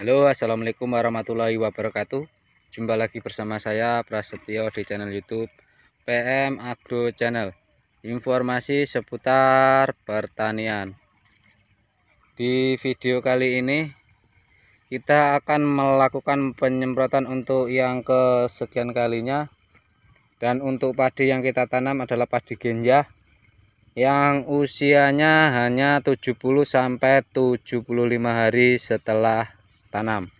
Halo, assalamualaikum warahmatullahi wabarakatuh. Jumpa lagi bersama saya Prasetyo di channel YouTube PM Agro Channel. Informasi seputar pertanian. Di video kali ini kita akan melakukan penyemprotan untuk yang kesekian kalinya, dan untuk padi yang kita tanam adalah padi genjah yang usianya hanya 70 sampai 75 hari setelah tanam.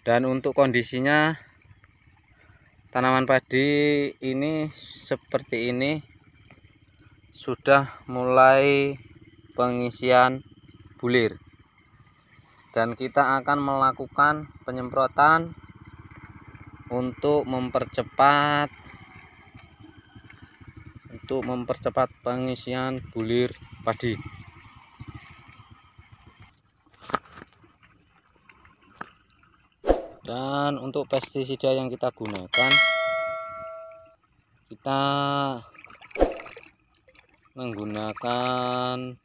Dan untuk kondisinya, tanaman padi ini seperti ini, sudah mulai pengisian bulir, dan kita akan melakukan penyemprotan untuk mempercepat pengisian bulir padi. Dan untuk pestisida yang kita gunakan, kita menggunakan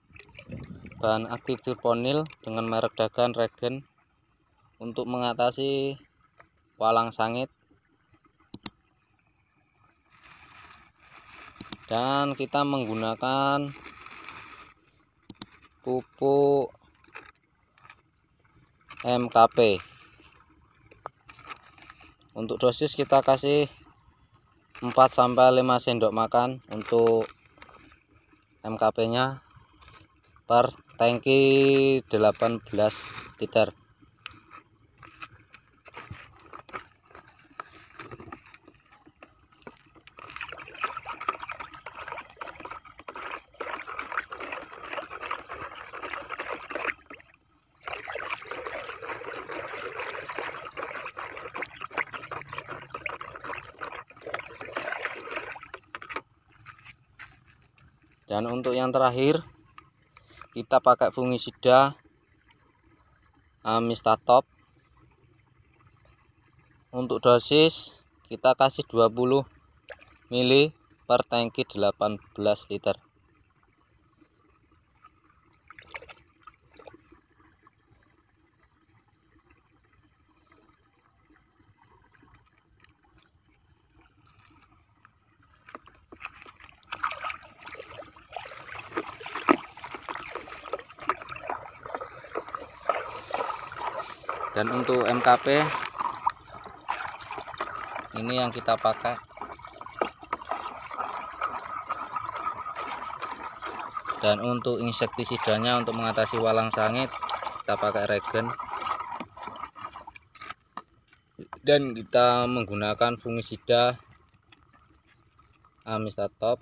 bahan aktif fiponil dengan merek dagang Regen untuk mengatasi walang sangit. Dan kita menggunakan pupuk MKP. Untuk dosis kita kasih 4 sampai 5 sendok makan untuk MKP-nya per tangki 18 liter. Dan untuk yang terakhir, kita pakai fungisida Amistar Top. Untuk dosis kita kasih 20 ml per tangki 18 liter. Dan untuk MKP ini yang kita pakai . Dan untuk insektisidanya untuk mengatasi walang sangit kita pakai Regen, dan kita menggunakan fungisida Amistar Top.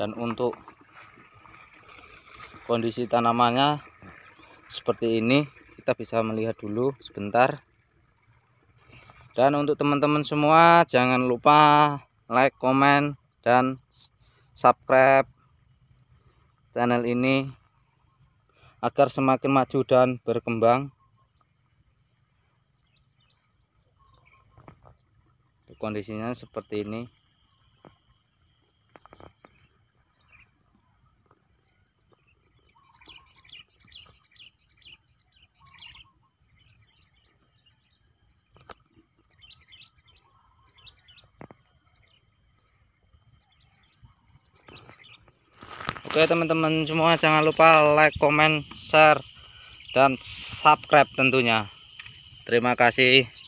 Dan untuk kondisi tanamannya seperti ini, kita bisa melihat dulu sebentar. Dan untuk teman-teman semua, jangan lupa like, komen, dan subscribe channel ini agar semakin maju dan berkembang. Kondisinya seperti ini. Oke teman-teman semua, jangan lupa like, comment, share, dan subscribe tentunya. Terima kasih.